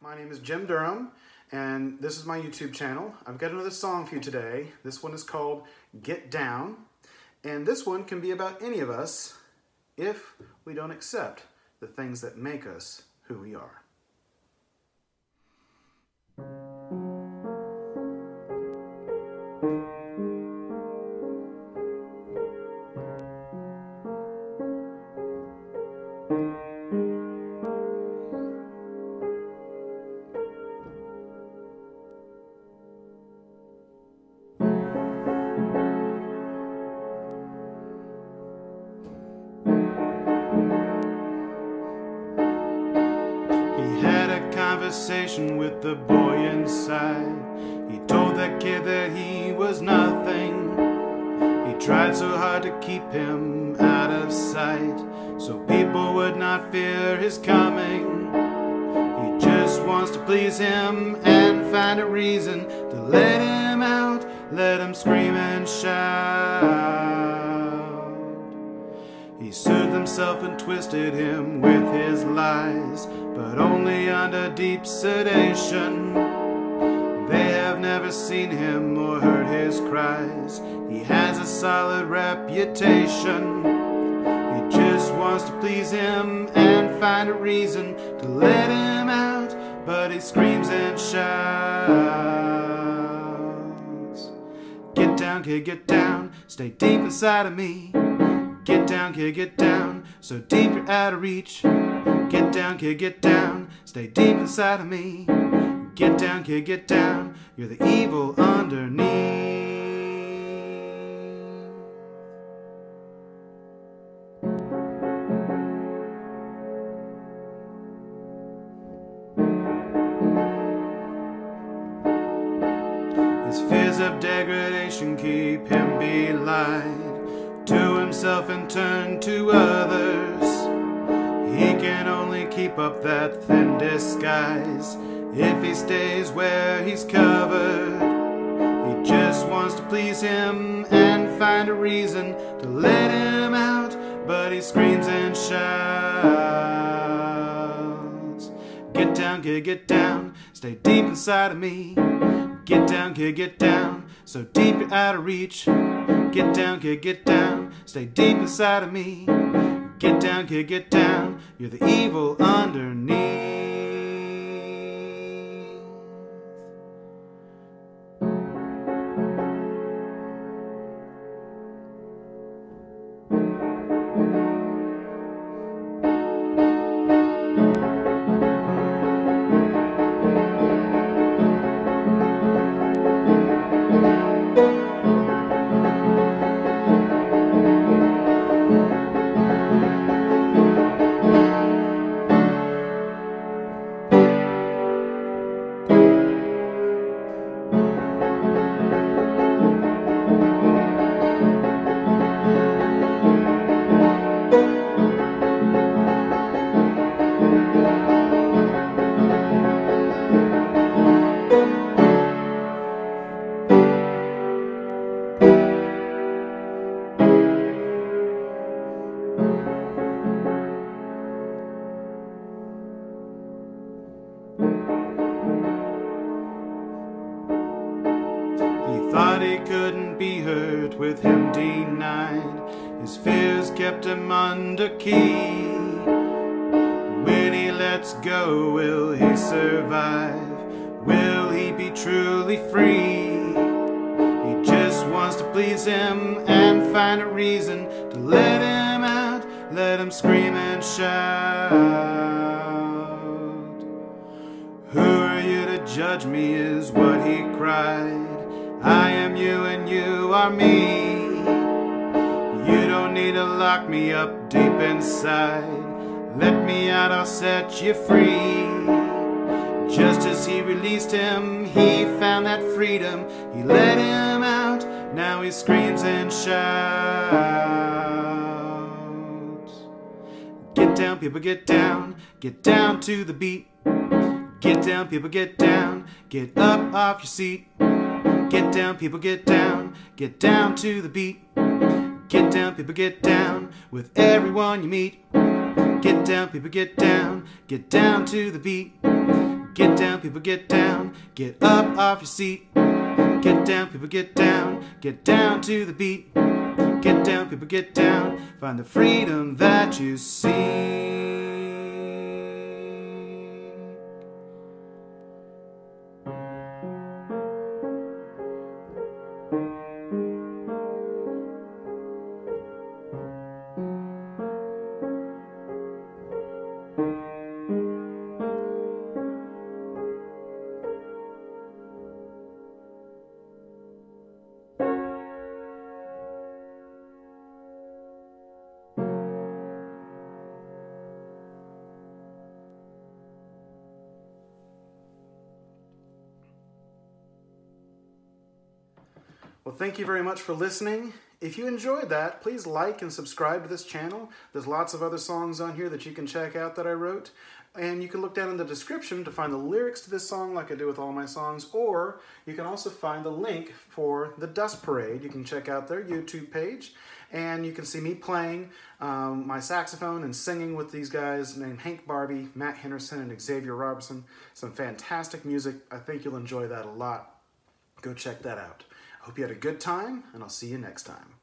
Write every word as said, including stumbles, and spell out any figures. My name is Jim Durham, and this is my YouTube channel. I've got another song for you today. This one is called Get Down, and this one can be about any of us if we don't accept the things that make us who we are. Conversation with the boy inside. He told that kid that he was nothing. He tried so hard to keep him out of sight, so people would not fear his coming. He just wants to please him and find a reason to let him out, let him scream and shout. He soothed himself and twisted him with his lies, but only under deep sedation. They have never seen him or heard his cries. He has a solid reputation. He just wants to please him and find a reason to let him out, but he screams and shouts. Get down, kid, get down, stay deep inside of me. Get down, kid, get down, so deep you're out of reach. Get down, kid, get down, stay deep inside of me. Get down, kid, get down, you're the evil underneath. His fears of degradation keep him belied to himself and turned to others. He can only keep up that thin disguise if he stays where he's covered. He just wants to please him and find a reason to let him out, but he screams and shouts. Get down, kid, get down, stay deep inside of me. Get down, kid, get down, so deep you're out of reach. Get down, kid, get down, stay deep inside of me. Get down, kid, get down, you're the evil underneath. He couldn't be hurt with him denied. His fears kept him under key. When he lets go, will he survive? Will he be truly free? He just wants to please him and find a reason to let him out, let him scream and shout. Who are you to judge me is what he cried. I am you and you are me. You don't need to lock me up deep inside. Let me out, I'll set you free. Just as he released him, he found that freedom. He let him out, now he screams and shouts. Get down, people, get down, get down to the beat. Get down, people, get down, get up off your seat. Get down, people, get down, get down to the beat. Get down, people, get down, with everyone you meet. Get down, people, get down, get down to the beat. Get down, people, get down. Get up off your seat. Get down, people, get down. Get down to the beat. Get down, people, get down. Find the freedom that you see. Well, thank you very much for listening. If you enjoyed that, please like and subscribe to this channel. There's lots of other songs on here that you can check out that I wrote. And you can look down in the description to find the lyrics to this song like I do with all my songs, or you can also find the link for The Dust Parade. You can check out their YouTube page, and you can see me playing um, my saxophone and singing with these guys named Hank Barbie, Matt Henderson, and Xavier Robertson. Some fantastic music. I think you'll enjoy that a lot. Go check that out. Hope you had a good time, and I'll see you next time.